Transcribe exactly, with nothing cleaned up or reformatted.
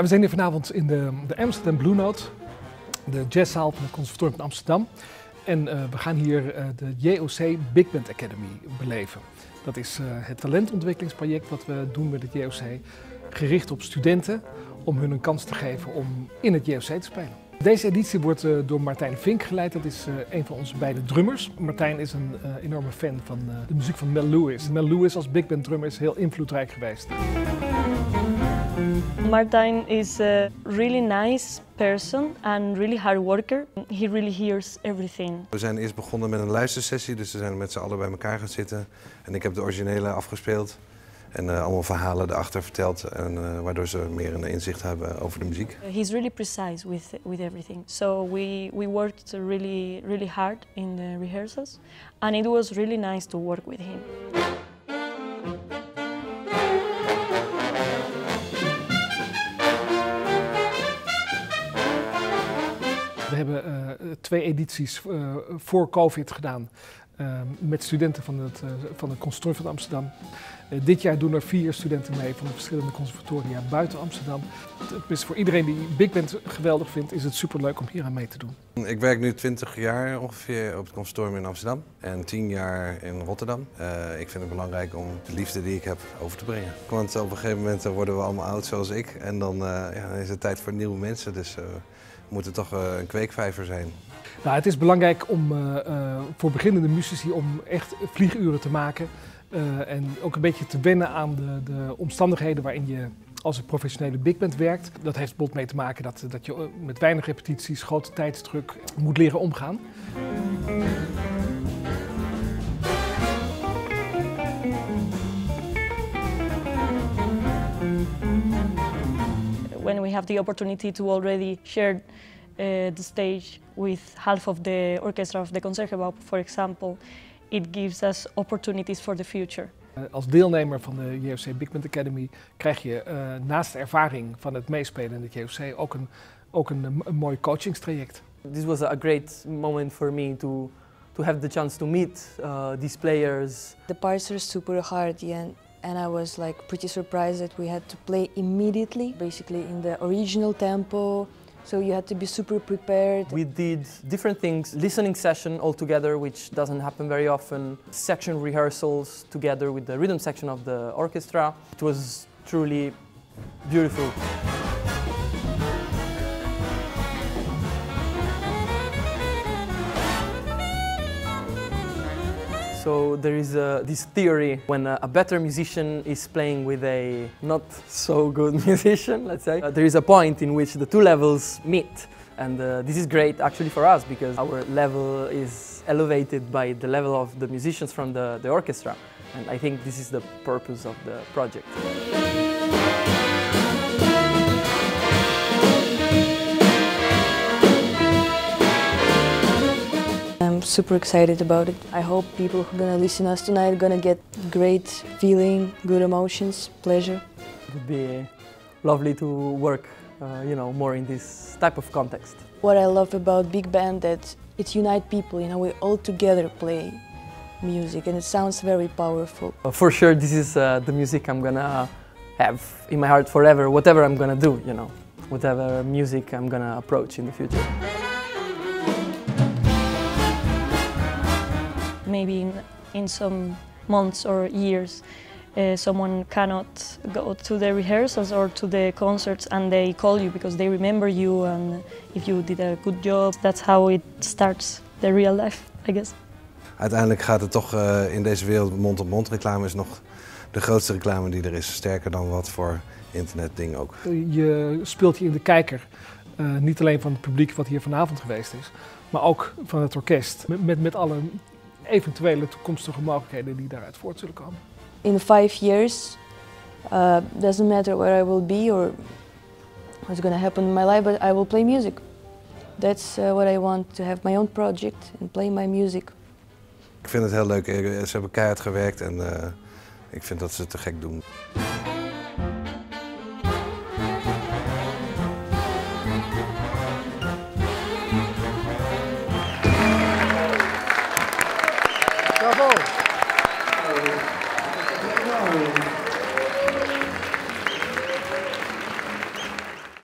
Ja, we zijn hier vanavond in de, de Amsterdam Blue Note, de jazzzaal van het Conservatorium van Amsterdam. En uh, we gaan hier uh, de J F C Big Band Academy beleven. Dat is uh, het talentontwikkelingsproject dat we doen met het J F C, gericht op studenten om hun een kans te geven om in het J F C te spelen. Deze editie wordt uh, door Martijn Vink geleid, dat is uh, een van onze beide drummers. Martijn is een uh, enorme fan van uh, de muziek van Mel Lewis. Mel Lewis als big band drummer is heel invloedrijk geweest. Martijn is a really nice person and really hard worker. He really hears everything. We zijn eerst begonnen met een luistersessie, dus we zijn met z'n allen bij elkaar gaan zitten. En ik heb de originele afgespeeld en uh, allemaal verhalen erachter verteld, en, uh, waardoor ze meer een inzicht hebben over de muziek. He's really precise with with everything. So we we worked really really hard in the rehearsals, and it was really nice to work with him. We hebben uh, twee edities uh, voor COVID gedaan uh, met studenten van het, uh, van het Conservatorium van Amsterdam. Uh, dit jaar doen er vier studenten mee van de verschillende conservatoria buiten Amsterdam. Het is voor iedereen die Big Band geweldig vindt, is het superleuk om hier aan mee te doen. Ik werk nu twintig jaar ongeveer op het Conservatorium in Amsterdam en tien jaar in Rotterdam. Uh, ik vind het belangrijk om de liefde die ik heb over te brengen. Want op een gegeven moment worden we allemaal oud zoals ik en dan uh, ja, is het tijd voor nieuwe mensen. Dus, uh, moet het toch een kweekvijver zijn? Nou, het is belangrijk om, uh, uh, voor beginnende muzici om echt vlieguren te maken. Uh, en ook een beetje te wennen aan de, de omstandigheden waarin je als een professionele big band werkt. Dat heeft bijvoorbeeld mee te maken dat, dat je met weinig repetities, grote tijdsdruk moet leren omgaan. When we have the opportunity to already share uh, the stage with half of the orchestra of the Concertgebouw, for example, it gives us opportunities for the future. Als deelnemer van de J F C Big Band Academy krijg je uh, naast de ervaring van het meespelen in het J F C ook een, ook een, een mooi coachingstraject. This was a great moment for me to to have the chance to meet uh, these players. The parts are super hard, yeah. And I was like pretty surprised that we had to play immediately, basically in the original tempo, so you had to be super prepared. We did different things, listening session all together, which doesn't happen very often, section rehearsals together with the rhythm section of the orchestra. It was truly beautiful. So there is uh, this theory, when a better musician is playing with a not so good musician, let's say, uh, there is a point in which the two levels meet. And uh, this is great actually for us, because our level is elevated by the level of the musicians from the, the orchestra. And I think this is the purpose of the project. I'm super excited about it. I hope people who are gonna listen to us tonight are gonna get great feeling, good emotions, pleasure. It would be lovely to work, uh, you know, more in this type of context. What I love about big band that it unites people. You know, we all together play music, and it sounds very powerful. For sure, this is uh, the music I'm gonna have in my heart forever. Whatever I'm gonna do, you know, whatever music I'm gonna approach in the future. Maybe in, in some months or years uh, someone cannot go to the rehearsals or to the concerts and they call you because they remember you and if you did a good job. That's how it starts, the real life, I guess. Uiteindelijk gaat het toch uh, in deze wereld, mond-op-mond reclame is nog de grootste reclame die er is. Sterker dan wat voor internetding ook. Je speelt hier in de kijker. Uh, niet alleen van het publiek wat hier vanavond geweest is, maar ook van het orkest. Met, met, met alle eventuele toekomstige mogelijkheden die daaruit voort zullen komen. In five years, uh, doesn't matter where I will be or what's going to happen in my life, but I will play music. That's uh, what I want, to have my own project and play my music. Ik vind het heel leuk. Ze hebben keihard gewerkt en uh, ik vind dat ze het te gek doen.